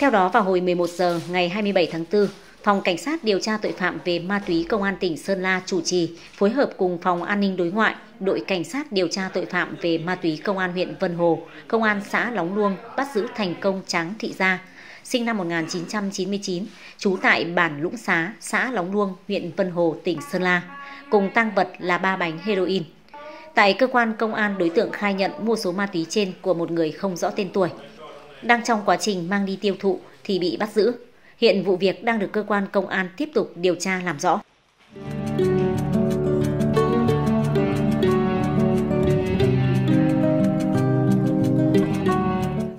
Theo đó, vào hồi 11 giờ ngày 27 tháng 4, Phòng Cảnh sát điều tra tội phạm về ma túy Công an tỉnh Sơn La chủ trì, phối hợp cùng Phòng An ninh đối ngoại, Đội Cảnh sát điều tra tội phạm về ma túy Công an huyện Vân Hồ, Công an xã Lóng Luông bắt giữ thành công Tráng Thị Gia, sinh năm 1999, trú tại Bản Lũng Xá, xã Lóng Luông, huyện Vân Hồ, tỉnh Sơn La, cùng tang vật là 3 bánh heroin. Tại cơ quan công an, đối tượng khai nhận mua số ma túy trên của một người không rõ tên tuổi. Đang trong quá trình mang đi tiêu thụ thì bị bắt giữ. Hiện vụ việc đang được cơ quan công an tiếp tục điều tra làm rõ.